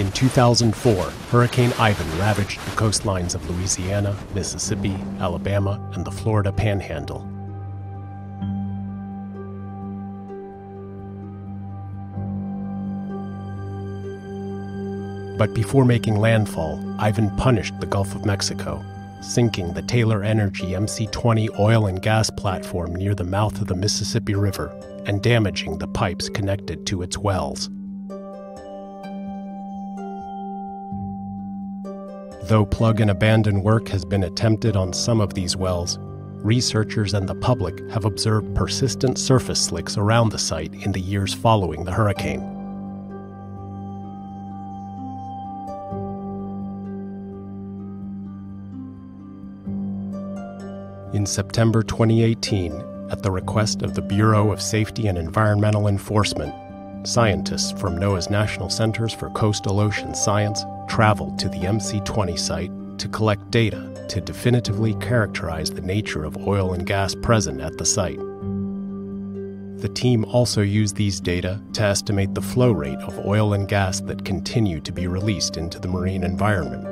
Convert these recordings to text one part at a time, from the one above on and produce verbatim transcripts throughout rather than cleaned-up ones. In two thousand four, Hurricane Ivan ravaged the coastlines of Louisiana, Mississippi, Alabama, and the Florida Panhandle. But before making landfall, Ivan punished the Gulf of Mexico, sinking the Taylor Energy M C twenty oil and gas platform near the mouth of the Mississippi River and damaging the pipes connected to its wells. Though plug-and-abandon work has been attempted on some of these wells, researchers and the public have observed persistent surface slicks around the site in the years following the hurricane. In September twenty eighteen, at the request of the Bureau of Safety and Environmental Enforcement, scientists from NOAA's National Centers for Coastal Ocean Science traveled to the M C twenty site to collect data to definitively characterize the nature of oil and gas present at the site. The team also used these data to estimate the flow rate of oil and gas that continue to be released into the marine environment.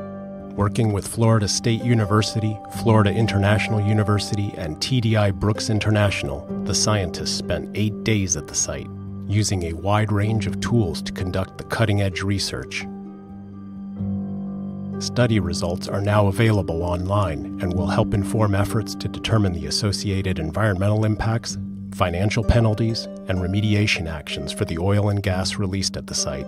Working with Florida State University, Florida International University, and T D I Brooks International, the scientists spent eight days at the site, using a wide range of tools to conduct the cutting-edge research. Study results are now available online and will help inform efforts to determine the associated environmental impacts, financial penalties, and remediation actions for the oil and gas released at the site.